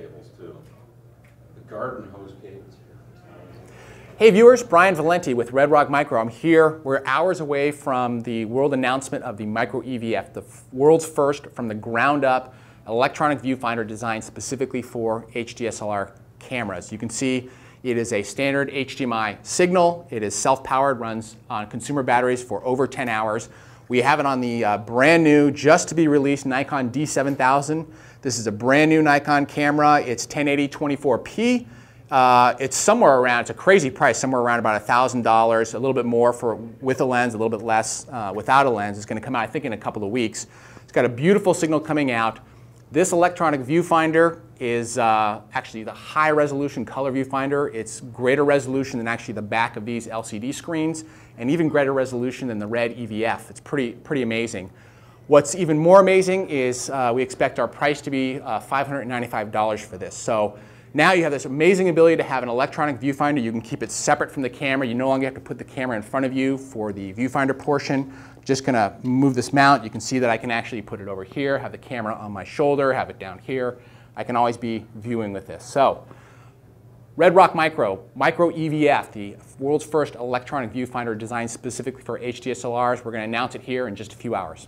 cables too. The garden hose cables. Hey viewers, Brian Valenti with Redrock Micro. I'm here. We're hours away from the world announcement of the Micro EVF, the world's first from the ground up electronic viewfinder designed specifically for HDSLR cameras. You can see it is a standard HDMI signal. It is self-powered, runs on consumer batteries for over 10 hours. We have it on the brand new, just to be released Nikon D7000. This is a brand new Nikon camera. It's 1080 24p. It's somewhere around, it's a crazy price, somewhere around about $1,000, a little bit more for with a lens, a little bit less without a lens. It's going to come out, I think, in a couple of weeks. It's got a beautiful signal coming out. This electronic viewfinder is actually the high-resolution color viewfinder. It's greater resolution than actually the back of these LCD screens, and even greater resolution than the Red EVF. It's pretty amazing. What's even more amazing is we expect our price to be $595 for this. So now you have this amazing ability to have an electronic viewfinder. You can keep it separate from the camera. You no longer have to put the camera in front of you for the viewfinder portion. Just going to move this mount. You can see that I can actually put it over here, have the camera on my shoulder, have it down here. I can always be viewing with this. So Redrock Micro, Micro EVF, the world's first electronic viewfinder designed specifically for HDSLRs. We're going to announce it here in just a few hours.